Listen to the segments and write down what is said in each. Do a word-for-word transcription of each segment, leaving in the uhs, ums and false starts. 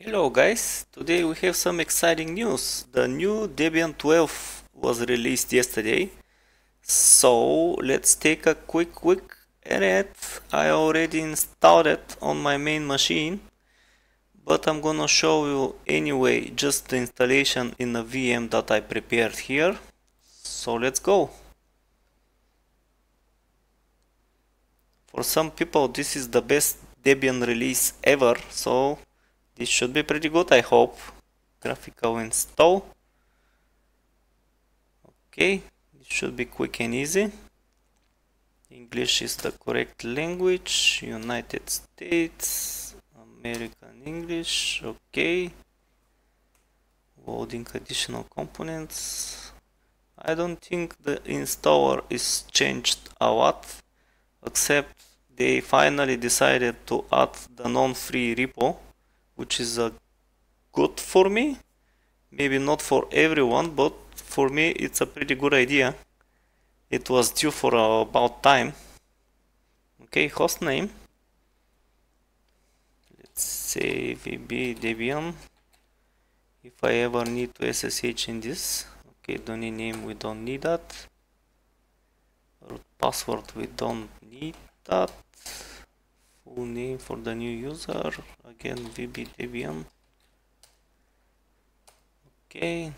Hello guys, today we have some exciting news. The new Debian twelve was released yesterday, so let's take a quick look at it. I already installed it on my main machine, but I'm gonna show you anyway just the installation in a V M that I prepared here, so let's go. For some people this is the best Debian release ever, so this should be pretty good, I hope. Graphical install. Okay, it should be quick and easy. English is the correct language. United States, American English. Okay. Loading additional components. I don't think the installer is changed a lot, except they finally decided to add the non-free repo, which is a good for me, maybe not for everyone, but for me it's a pretty good idea. It was due for uh, about time. Okay, hostname. Let's say V B Debian. If I ever need to S S H in this, okay, domain name we don't need that. Root password we don't need that. Full name for the new user, again V B Debian. Okay,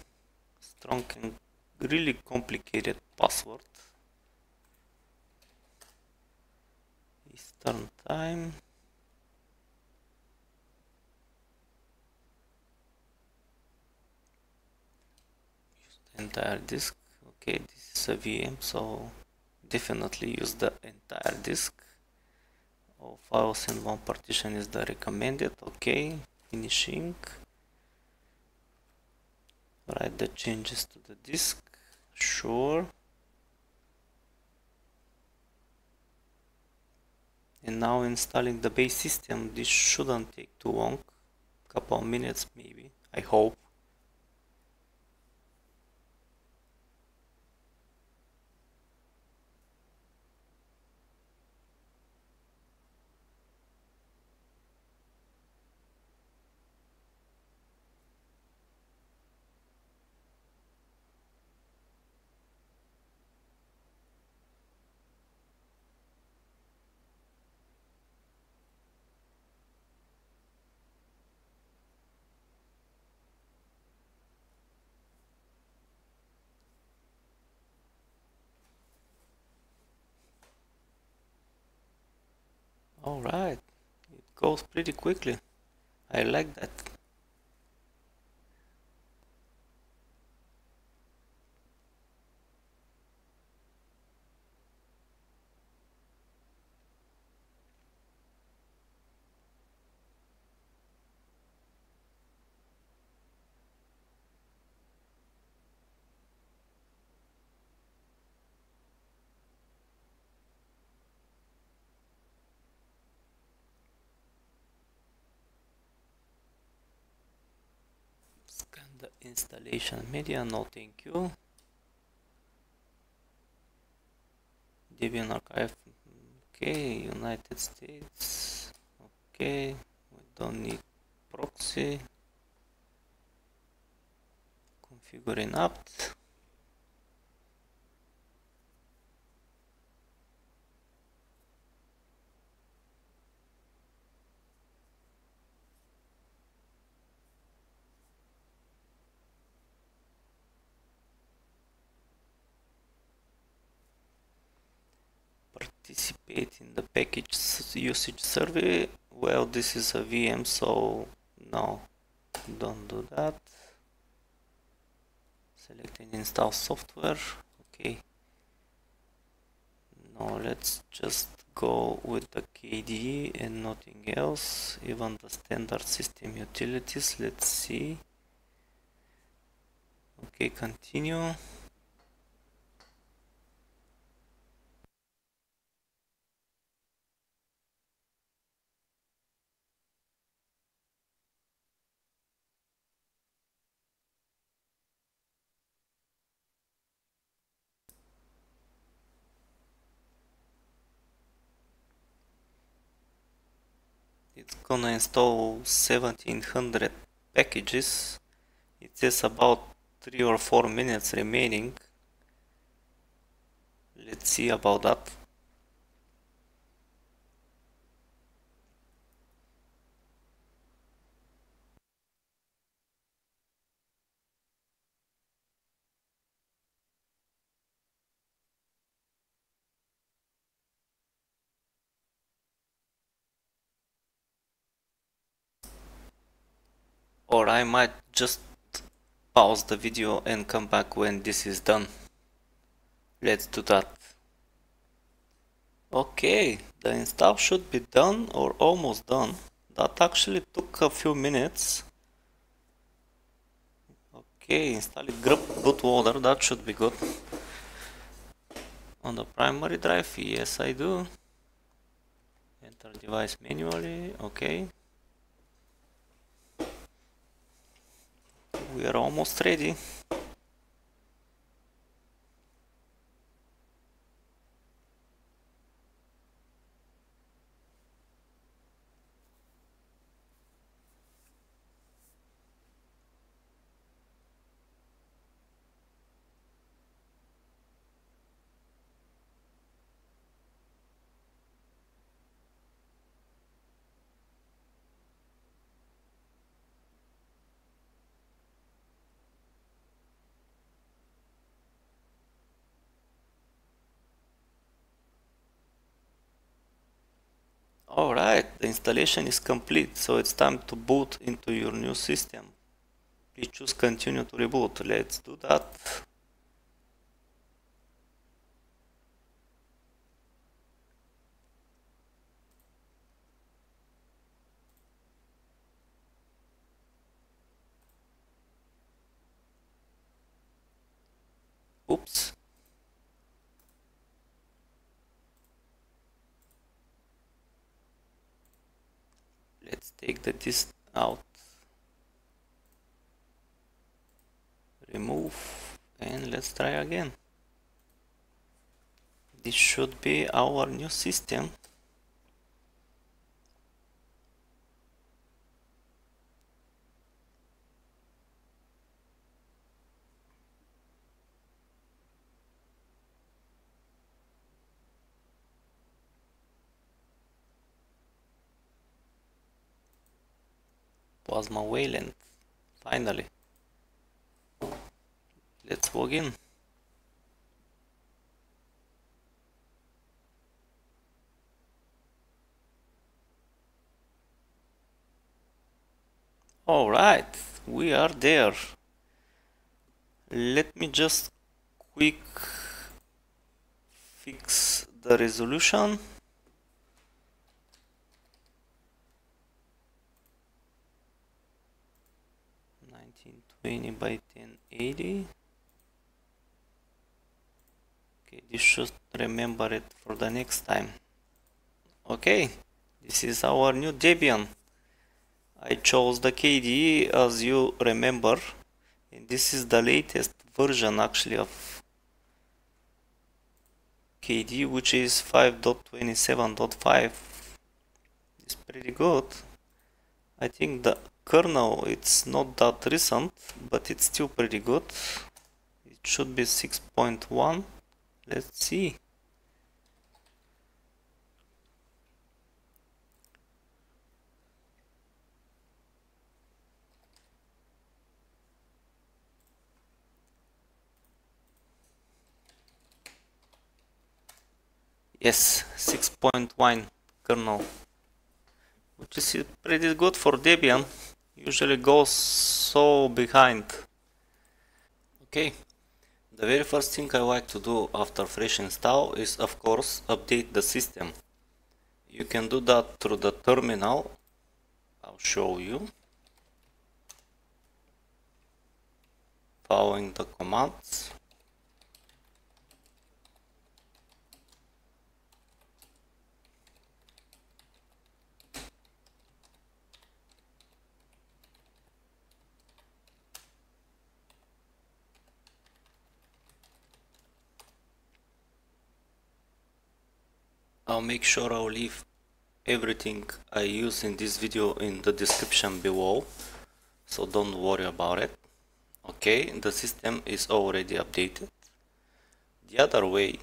strong and really complicated password. Eastern time. Use the entire disk. Okay, this is a V M, so definitely use the entire disk. All files in one partition is the recommended. Okay, finishing. Write the changes to the disk. Sure. And now installing the base system. This shouldn't take too long. Couple minutes maybe, I hope. Alright, it goes pretty quickly. I like that. The installation media, no thank you. Debian archive, okay. United States, okay. We don't need proxy. Configuring apt. Participate in the package usage survey. Well, this is a V M, so no, don't do that. Select and install software. Okay. Now let's just go with the K D E and nothing else. Even the standard system utilities. Let's see. Okay, continue. It gonna install seventeen hundred packages. It says about three or four minutes remaining. Let's see about that. Or I might just pause the video and come back when this is done. Let's do that. Okay, the install should be done or almost done. That actually took a few minutes. Okay, installing grub bootloader, that should be good. On the primary drive, yes I do. Enter device manually, okay. We are almost ready. Alright, the installation is complete, so it's time to boot into your new system. Please choose continue to reboot. Let's do that. Oops. Let's take the disk out, remove, and let's try again. This should be our new system. Was my Wayland finally. Let's log in. All right, we are there. Let me just quick fix the resolution. twenty by ten eighty. Okay, this should remember it for the next time. Okay, this is our new Debian. I chose the K D E as you remember, and this is the latest version actually of K D E, which is five point twenty-seven point five. It's pretty good. I think the kernel, it's not that recent, but it's still pretty good. It should be six point one. Let's see. Yes, six point one kernel, which is pretty good for Debian. Usually goes so behind. Okay, the very first thing I like to do after fresh install is, of course, update the system. You can do that through the terminal. I'll show you. Following the commands. I'll make sure I'll leave everything I use in this video in the description below, so don't worry about it. Okay, the system is already updated. The other way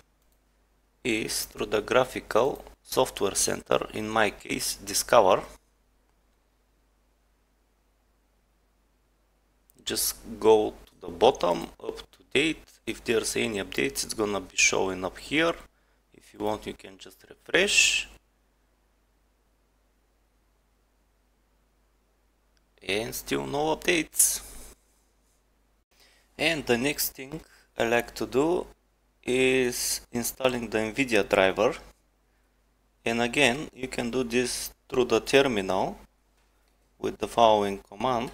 is through the graphical software center, in my case Discover. Just go to the bottom, up to date. If there's any updates, it's gonna be showing up here. If you want, you can just refresh and still no updates. And the next thing I like to do is installing the NVIDIA driver, and again you can do this through the terminal with the following command: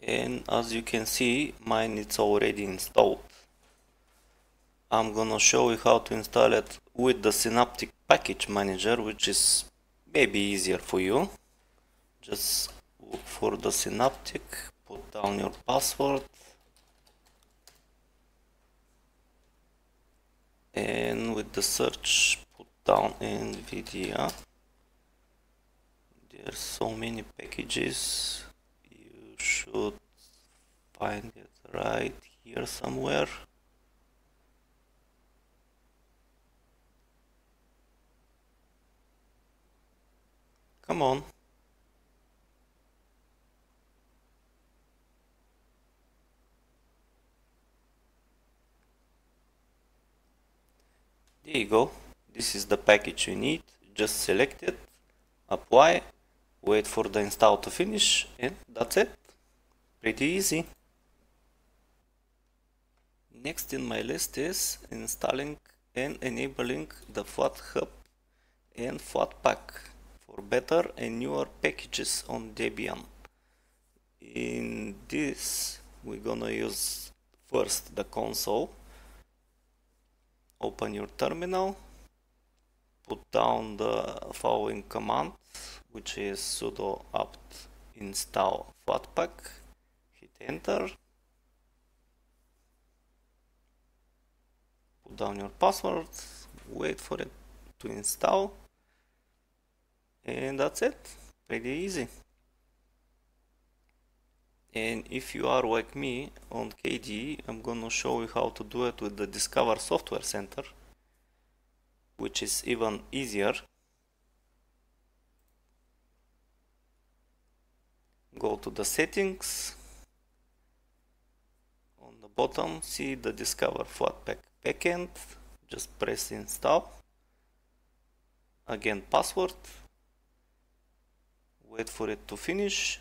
and as you can see, mine is already installed. I'm gonna show you how to install it with the Synaptic package manager, which is maybe easier for you. Just look for the Synaptic, put down your password, and with the search put down NVIDIA. There's so many packages, you should find it right here somewhere. Come on. There you go. This is the package you need. Just select it, apply, wait for the install to finish, and that's it. Pretty easy. Next in my list is installing and enabling the Flathub and Flatpak for better and newer packages on Debian. In this we're gonna use first the console. Open your terminal, put down the following command, which is sudo apt install flatpak, hit enter, put down your password, wait for it to install. And that's it. Pretty easy. And if you are like me on K D E, I'm gonna show you how to do it with the Discover Software Center, which is even easier. Go to the settings. On the bottom, see the Discover Flatpak backend. Just press install. Again, password. Wait for it to finish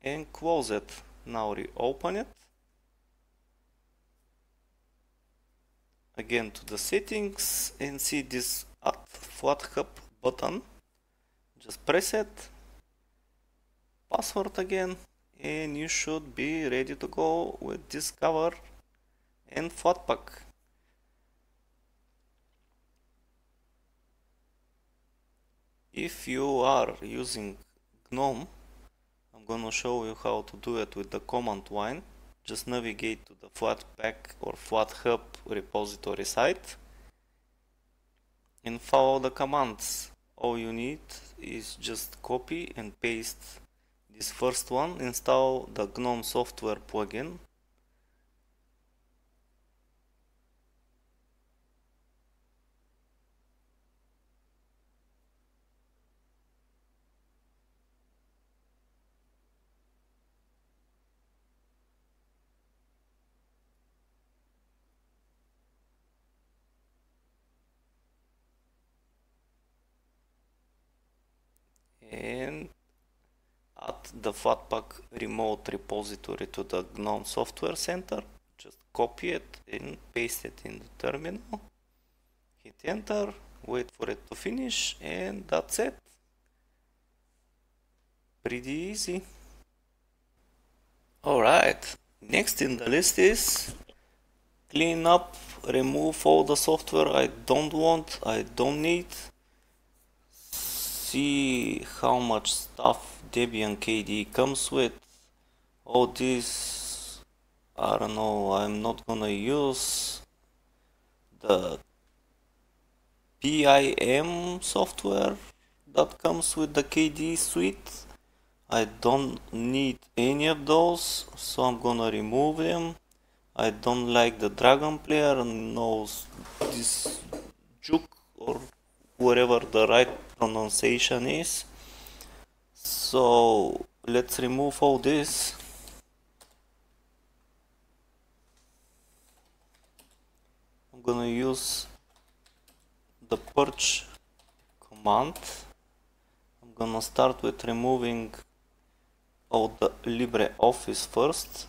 and close it. Now reopen it. Again to the settings and see this Add Flathub button. Just press it. Password again, and you should be ready to go with Discover and Flatpak. If you are using GNOME, I'm gonna show you how to do it with the command line. Just navigate to the Flatpak or Flathub repository site and follow the commands. All you need is just copy and paste this first one, install the GNOME software plugin, and add the Flatpak remote repository to the GNOME Software Center. Just copy it and paste it in the terminal. Hit enter, wait for it to finish, and that's it. Pretty easy. Alright, next in the list is clean up, remove all the software I don't want, I don't need. See how much stuff Debian K D E comes with. all these, I don't know, I'm not gonna use the P I M software that comes with the K D E suite. I don't need any of those, so I'm gonna remove them. I don't like the Dragon Player, no, this juk or whatever the right pronunciation is. So let's remove all this. I'm gonna use the purge command. I'm gonna start with removing all the LibreOffice first.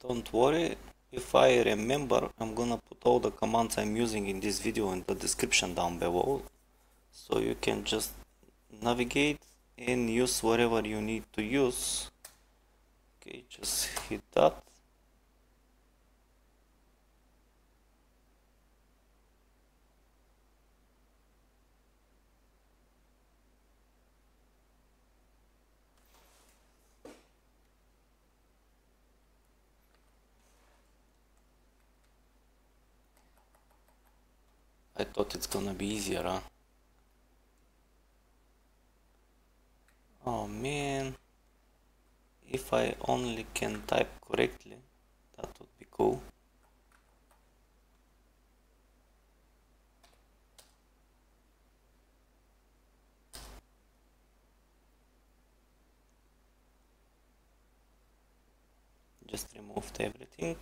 Don't worry, if I remember, I'm gonna put all the commands I'm using in this video in the description down below, so you can just navigate and use whatever you need to use. Okay, just hit that. I thought it's gonna be easier, huh? Oh man, if I only can type correctly, that would be cool. Just removed everything.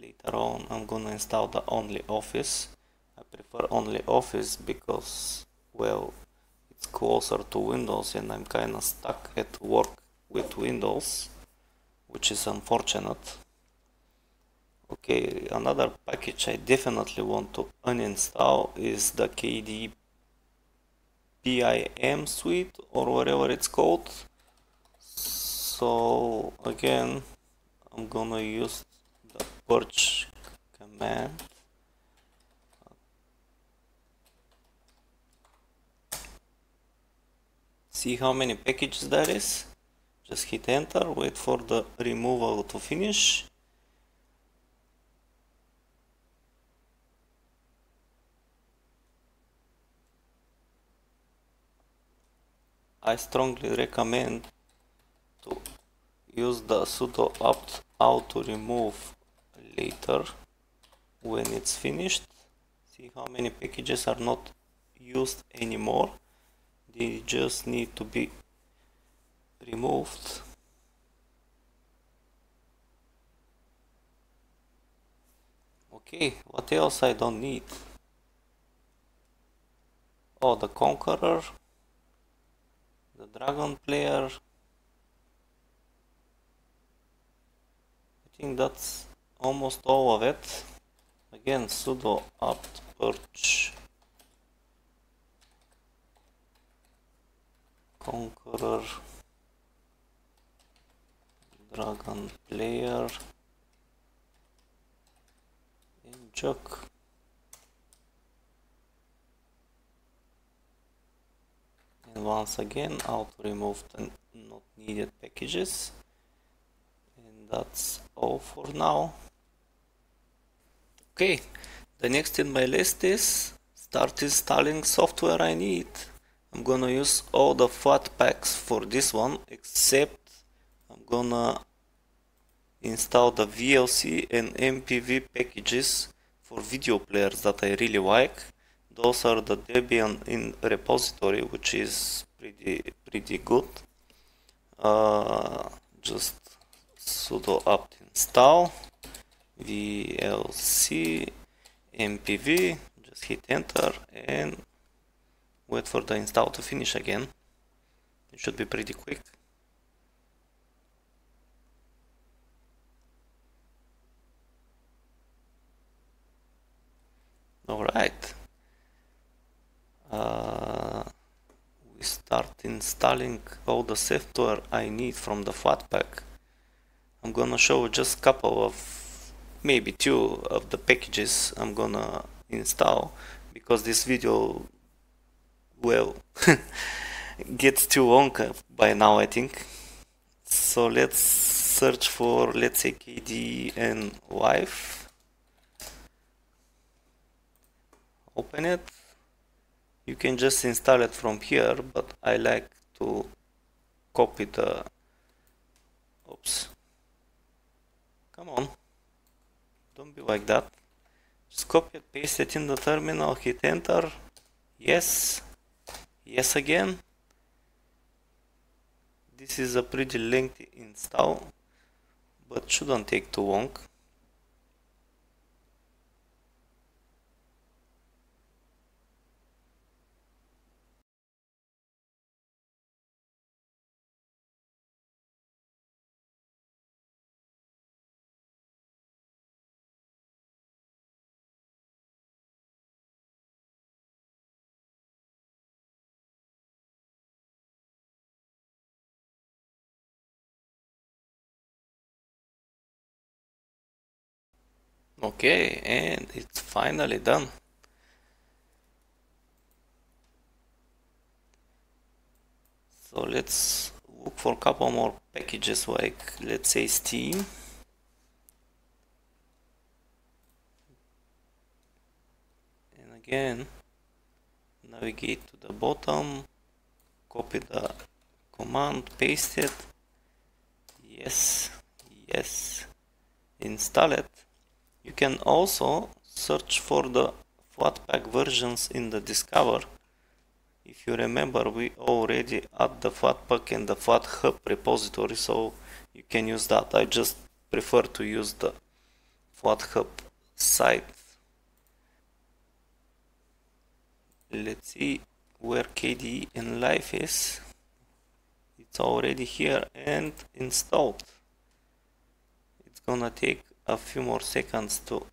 Later on, I'm gonna install the OnlyOffice. I prefer OnlyOffice because, well, it's closer to Windows and I'm kinda stuck at work with Windows, which is unfortunate. Okay, another package I definitely want to uninstall is the K D P I M suite or whatever it's called. So again, I'm gonna use the purge command. See how many packages there is. Just hit enter, wait for the removal to finish. I strongly recommend to use the sudo apt out to remove later when it's finished. See how many packages are not used anymore. They just need to be removed. Okay, what else I don't need? Oh, the Konqueror, the Dragon Player. I think that's almost all of it. Again, sudo apt purge Konqueror, Dragon Player, and juk. And once again, I'll remove the not needed packages. And that's all for now. Okay, the next in my list is start installing software I need. I'm gonna use all the Flatpaks for this one, except I'm gonna install the V L C and M P V packages for video players that I really like. Those are the Debian in repository, which is pretty pretty good. Uh, just sudo apt install V L C M P V. Just hit enter and wait for the install to finish again. It should be pretty quick. All right. Uh, we start installing all the software I need from the Flatpak. I'm gonna show just a couple of, maybe two of the packages I'm gonna install, because this video well gets too long by now, I think. So let's search for, let's say, K D E and live. Open it. You can just install it from here, but I like to copy the, oops, come on, don't be like that. Just copy it, paste it in the terminal, hit enter, yes, yes again. This is a pretty lengthy install, but shouldn't take too long. Okay, and it's finally done. So let's look for a couple more packages, like let's say Steam. And again, navigate to the bottom, copy the command, paste it, yes, yes, install it. You can also search for the Flatpak versions in the Discover. If you remember, we already add the Flatpak and the Flathub repository, so you can use that. I just prefer to use the Flathub site. Let's see where K D E and live is. It's already here and installed. It's gonna take a few more seconds to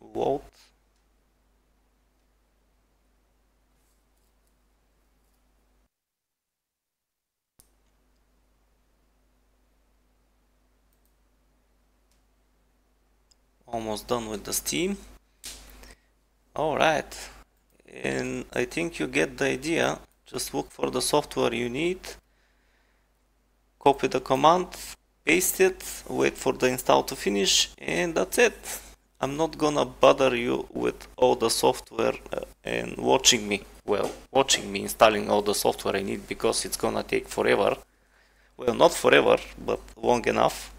load. Almost done with the Steam. All right, and I think you get the idea. Just look for the software you need, copy the command, paste it, wait for the install to finish, and that's it. I'm not gonna bother you with all the software uh, and watching me, well, watching me installing all the software I need, because it's gonna take forever. Well, not forever, but long enough.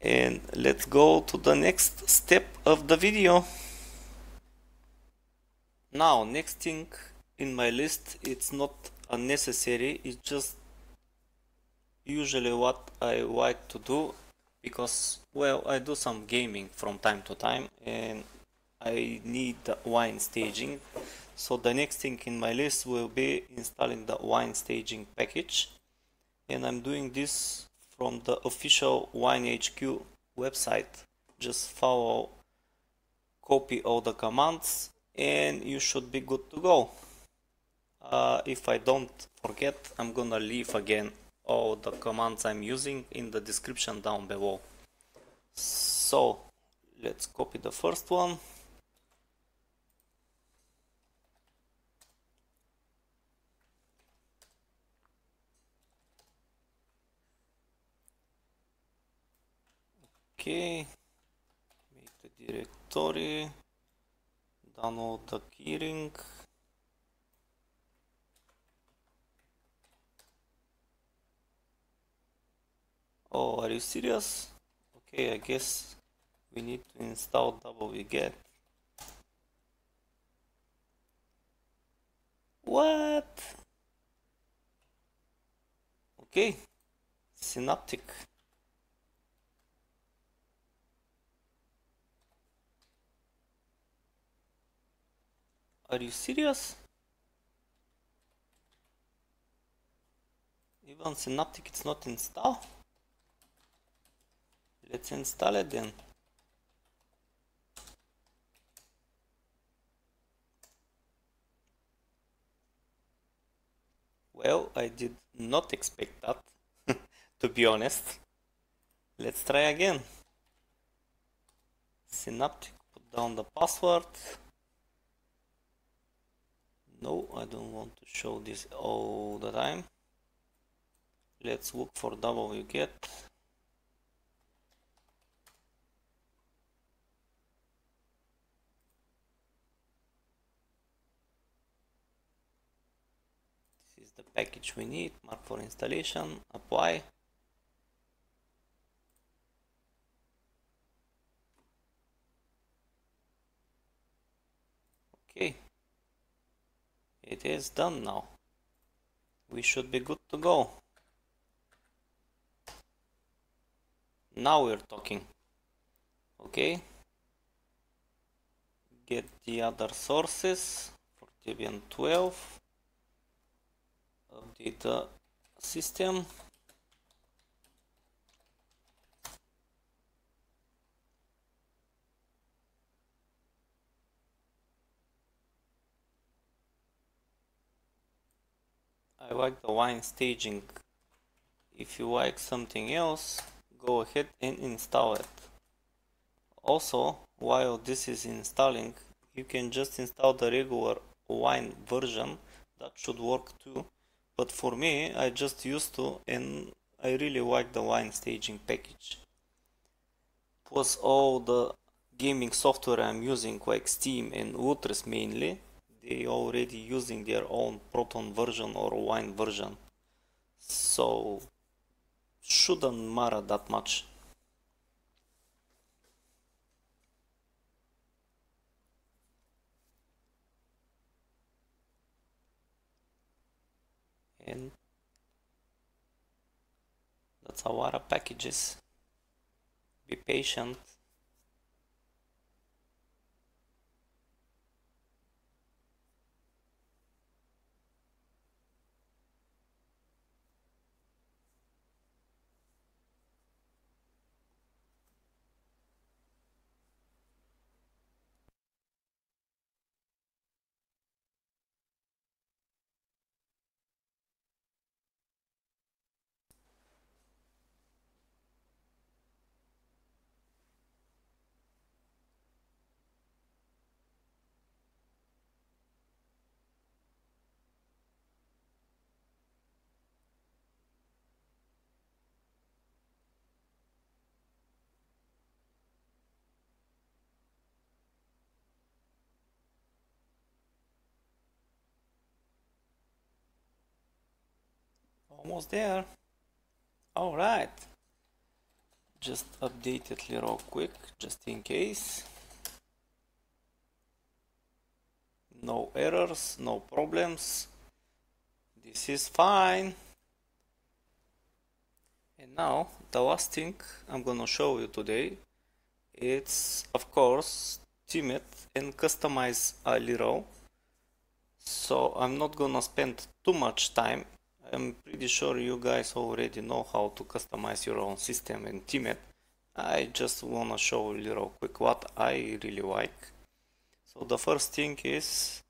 And let's go to the next step of the video. Now, next thing in my list, it's not unnecessary, it's just usually what I like to do, because, well, I do some gaming from time to time and I need the Wine Staging. So the next thing in my list will be installing the Wine Staging package, and I'm doing this from the official WineHQ website. Just follow, copy all the commands, and you should be good to go. Uh, if I don't forget, I'm gonna leave again all the commands I'm using in the description down below. So let's copy the first one, okay, make the directory, download the keyring. Oh, are you serious? Okay, I guess we need to install wget. What? Okay, Synaptic. Are you serious? Even Synaptic, it's not installed? Let's install it then. Well, I did not expect that, to be honest. Let's try again. Synaptic, put down the password. No, I don't want to show this all the time. Let's look for wget. This is the package we need, mark for installation, apply. Okay, it is done now. We should be good to go. Now we're talking. Okay, get the other sources for Debian twelve, update the system. I like the Wine Staging. If you like something else, go ahead and install it. Also, while this is installing, you can just install the regular Wine version. That should work too. But for me, I just used to, and I really like the Wine Staging package. Plus all the gaming software I'm using, like Steam and Lutris mainly, they already using their own Proton version or Wine version, so shouldn't matter that much. And that's a lot of packages. Be patient. Almost there. All right. Just update it real quick, just in case. No errors, no problems. This is fine. And now the last thing I'm gonna show you today. It's of course trim it and customize a little. So I'm not gonna spend too much time. I'm pretty sure you guys already know how to customize your own system and trim it. I just wanna show you real quick what I really like. So the first thing is,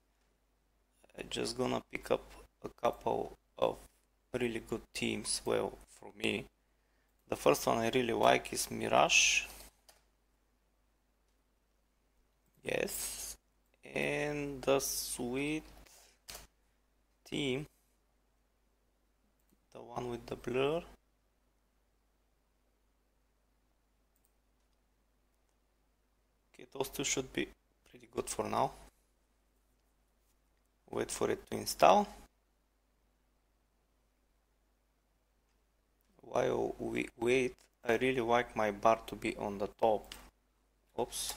I'm just gonna pick up a couple of really good themes. Well, for me, the first one I really like is Mirage. Yes, and the sweet theme, the one with the blur, okay, those two should be pretty good for now. Wait for it to install. While we wait, I really like my bar to be on the top. Oops.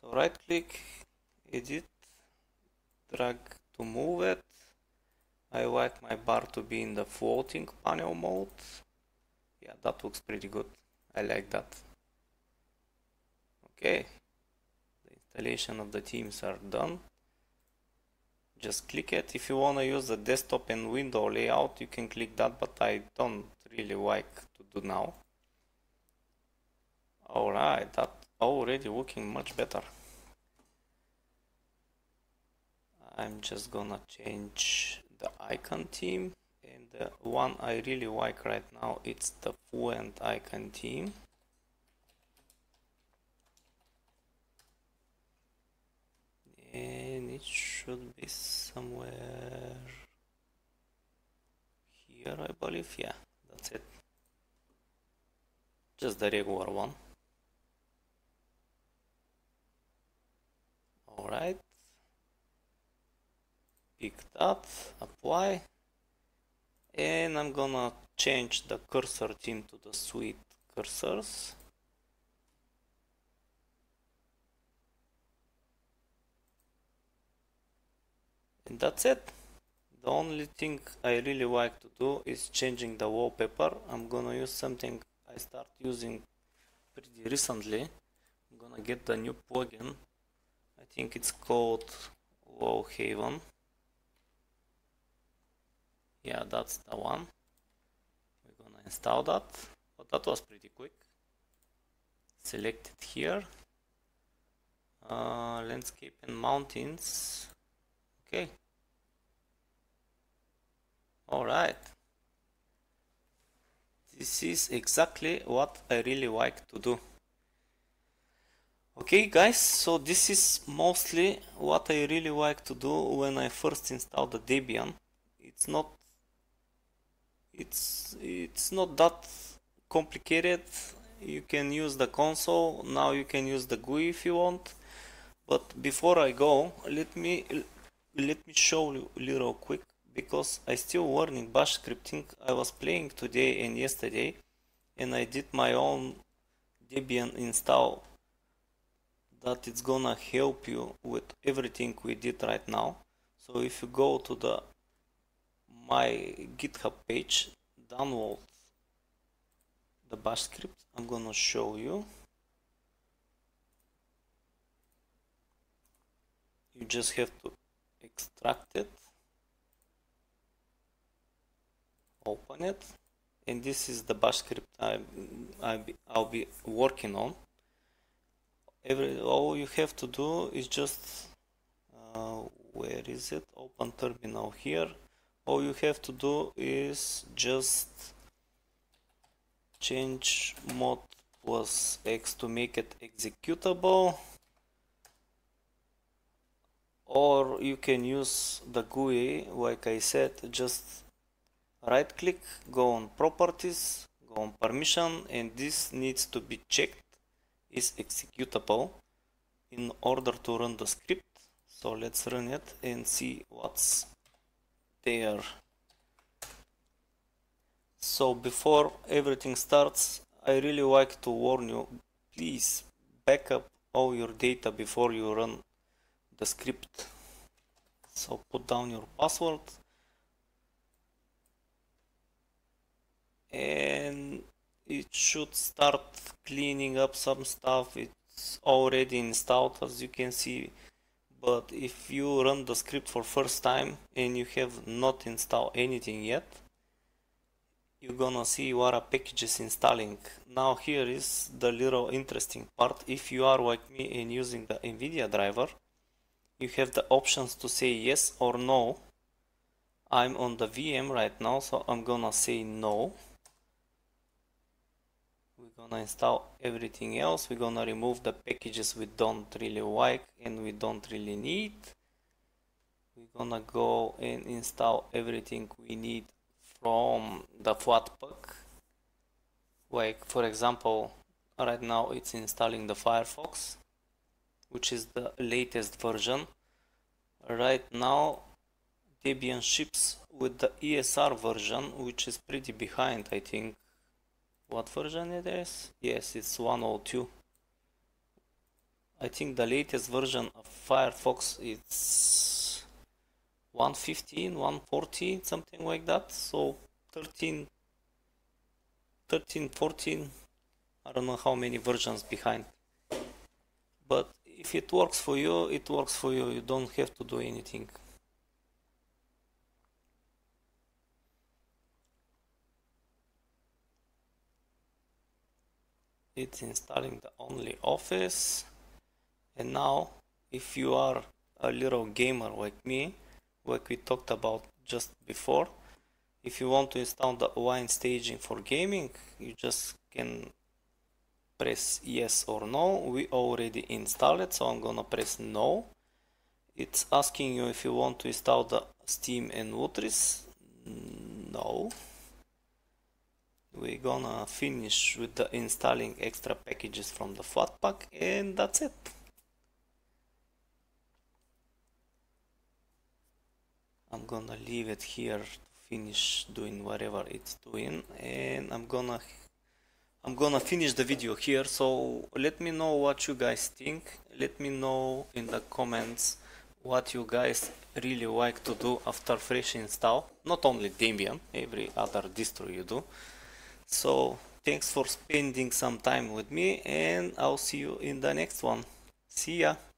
So right click, edit, drag to move it. I like my bar to be in the floating panel mode. Yeah, that looks pretty good. I like that. Okay. The installation of the themes are done. Just click it. If you want to use the desktop and window layout, you can click that, but I don't really like to do now. Alright, that's already looking much better. I'm just gonna change the icon team, and the one I really like right now, it's the Fluent Icon team. And it should be somewhere here, I believe. Yeah, that's it. Just the regular one. Alright. Picked up, apply. And I'm gonna change the cursor team to the suite cursors. And that's it. The only thing I really like to do is changing the wallpaper. I'm gonna use something I start using pretty recently. I'm gonna get the new plugin. I think it's called Wallhaven. Yeah, that's the one. We're gonna install that. But that was pretty quick. Select it here. Uh, landscape and mountains. Okay. Alright. This is exactly what I really like to do. Okay guys, so this is mostly what I really like to do when I first install the Debian. It's not it's it's not that complicated. You can use the console, now you can use the G U I if you want. But before I go, let me let me show you little quick, because I still learning bash scripting. I was playing today and yesterday, and I did my own Debian install. That it's gonna help you with everything we did right now. So if you go to the my GitHub page, download the bash script, I'm gonna show you. You just have to extract it, open it, and this is the bash script I, I, I'll be working on. Every, all you have to do is just uh, where is it? Open terminal here. All you have to do is just change mod plus X to make it executable, or you can use the G U I. Like I said, just right click, go on properties, go on permission, and this needs to be checked is executable in order to run the script. So let's run it and see what's there. So before everything starts, I really like to warn you, please back up all your data before you run the script. So put down your password and it should start cleaning up some stuff. It's already installed, as you can see, but if you run the script for first time and you have not installed anything yet, you're gonna see you are a packages installing. Now here is the little interesting part. If you are like me and using the NVIDIA driver, you have the options to say yes or no. I'm on the V M right now, so I'm gonna say no. We're gonna install everything else. We're gonna remove the packages we don't really like and we don't really need. We're gonna go and install everything we need from the Flatpak. Like for example, right now it's installing the Firefox, which is the latest version. Right now Debian ships with the E S R version, which is pretty behind, I think. What version it is? Yes, it's one oh two. I think the latest version of Firefox is one fifteen, one forty, something like that. So thirteen, thirteen, fourteen, I don't know how many versions behind. But if it works for you, it works for you. You don't have to do anything. It's installing the OnlyOffice, and now if you are a little gamer like me, like we talked about just before, if you want to install the Wine Staging for gaming, you just can press yes or no. We already installed it, so I'm gonna press no. It's asking you if you want to install the Steam and Lutris. No. We're gonna finish with the installing extra packages from the Flatpak, and that's it. I'm gonna leave it here to finish doing whatever it's doing, and I'm gonna I'm gonna finish the video here. So let me know what you guys think. Let me know in the comments what you guys really like to do after fresh install, not only Debian, every other distro you do. So thanks for spending some time with me, and I'll see you in the next one. See ya.